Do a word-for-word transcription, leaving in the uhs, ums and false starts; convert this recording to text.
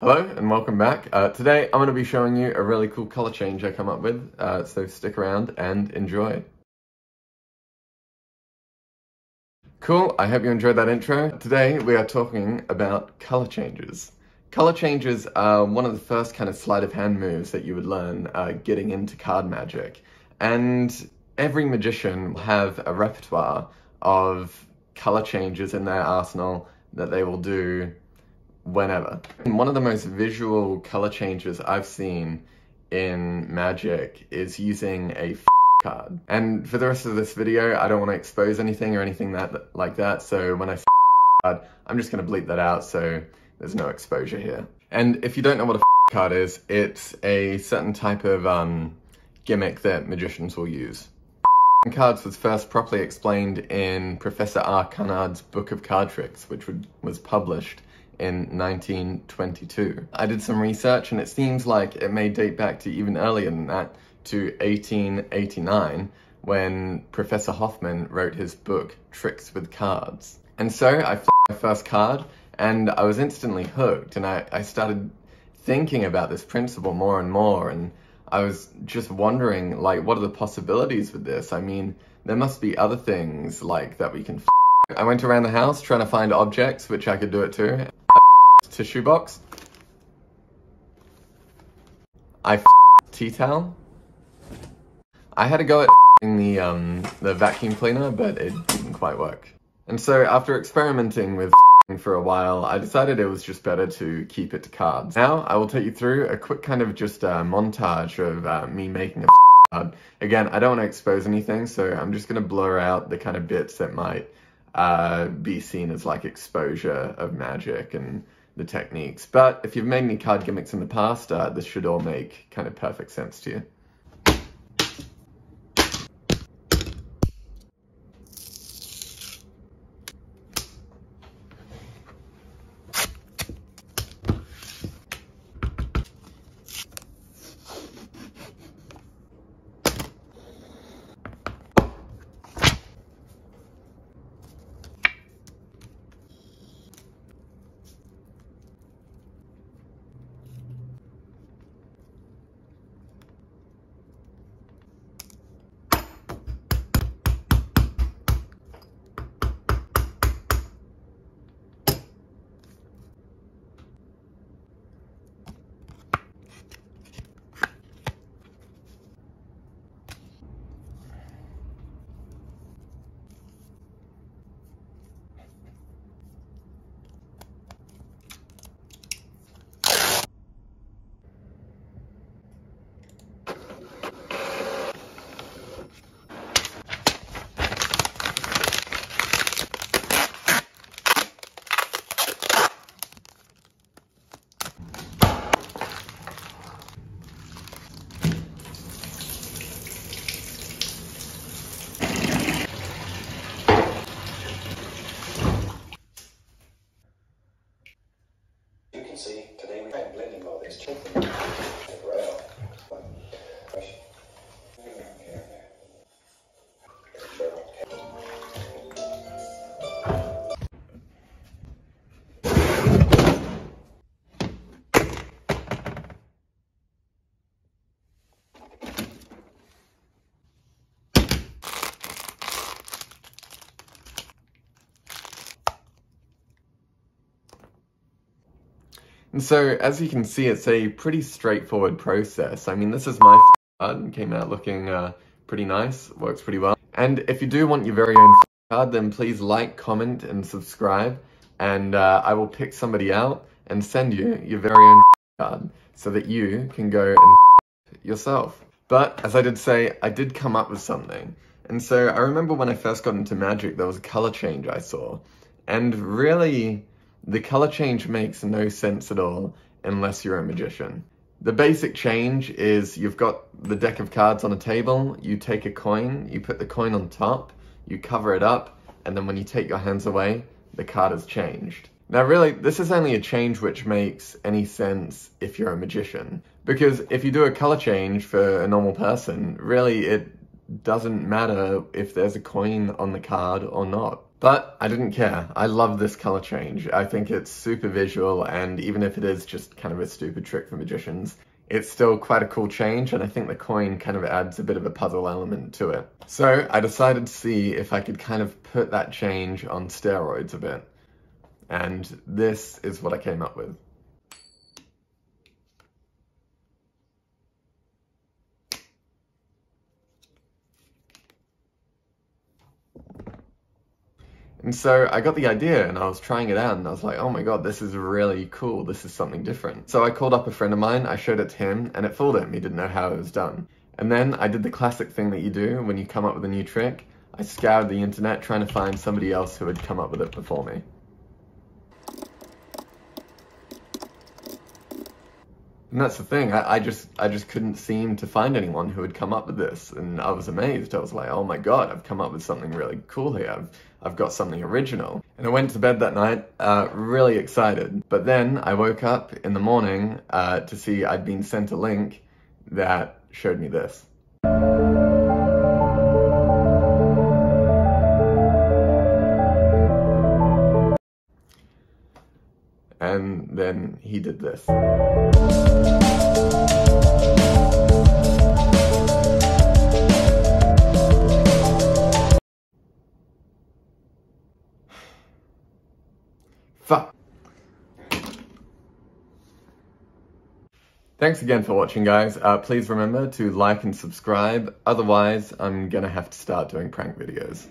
Hello and welcome back. Uh, today I'm going to be showing you a really cool color change I come up with, uh, so stick around and enjoy. Cool, I hope you enjoyed that intro. Today we are talking about color changes. Color changes are one of the first kind of sleight of hand moves that you would learn uh, getting into card magic. And every magician will have a repertoire of color changes in their arsenal that they will do whenever. One of the most visual color changes I've seen in magic is using a f card. And for the rest of this video, I don't want to expose anything or anything that like that, so when I say f card, I'm just going to bleep that out so there's no exposure here. And if you don't know what a f card is, it's a certain type of um, gimmick that magicians will use. F cards was first properly explained in Professor R Cunard's Book of Card Tricks, which would, was published in nineteen twenty-two. I did some research and it seems like it may date back to even earlier than that, to eighteen eighty-nine, when Professor Hoffman wrote his book, Tricks with Cards. And so I flipped my first card and I was instantly hooked, and I, I started thinking about this principle more and more, and I was just wondering, like, what are the possibilities with this? I mean, there must be other things like that we can flip. I went around the house trying to find objects, which I could do it too. Tissue box. I f tea towel. I had a go at f***ing the um the vacuum cleaner, but it didn't quite work. And so after experimenting with f***ing for a while, I decided it was just better to keep it to cards. Now I will take you through a quick kind of just uh, montage of uh, me making a f***ing card. Again, I don't want to expose anything, so I'm just going to blur out the kind of bits that might uh, be seen as like exposure of magic and the techniques. But if you've made any card gimmicks in the past, uh, this should all make kind of perfect sense to you. And so, as you can see, it's a pretty straightforward process. I mean, this is my f card and came out looking uh, pretty nice, works pretty well. And if you do want your very own f card, then please like, comment, and subscribe. And uh, I will pick somebody out and send you your very own f card so that you can go and f yourself. But, as I did say, I did come up with something. And so, I remember when I first got into magic, there was a color change I saw. And really, the color change makes no sense at all unless you're a magician. The basic change is you've got the deck of cards on a table, you take a coin, you put the coin on top, you cover it up, and then when you take your hands away, the card has changed. Now really, this is only a change which makes any sense if you're a magician. Because if you do a color change for a normal person, really it doesn't matter if there's a coin on the card or not. But I didn't care. I love this color change. I think it's super visual, and even if it is just kind of a stupid trick for magicians, it's still quite a cool change, and I think the coin kind of adds a bit of a puzzle element to it. So I decided to see if I could kind of put that change on steroids a bit. And this is what I came up with. And so I got the idea, and I was trying it out, and I was like, oh my god, this is really cool, this is something different. So I called up a friend of mine, I showed it to him, and it fooled him. He didn't know how it was done. And then I did the classic thing that you do when you come up with a new trick. I scoured the internet trying to find somebody else who had come up with it before me. And that's the thing, I, I just I just couldn't seem to find anyone who had come up with this, and I was amazed. I was like, oh my god, I've come up with something really cool here, I've, I've got something original. And I went to bed that night uh, really excited, but then I woke up in the morning uh, to see I'd been sent a link that showed me this. And then he did this. Fuck. Thanks again for watching, guys. Uh, please remember to like and subscribe. Otherwise, I'm gonna have to start doing prank videos.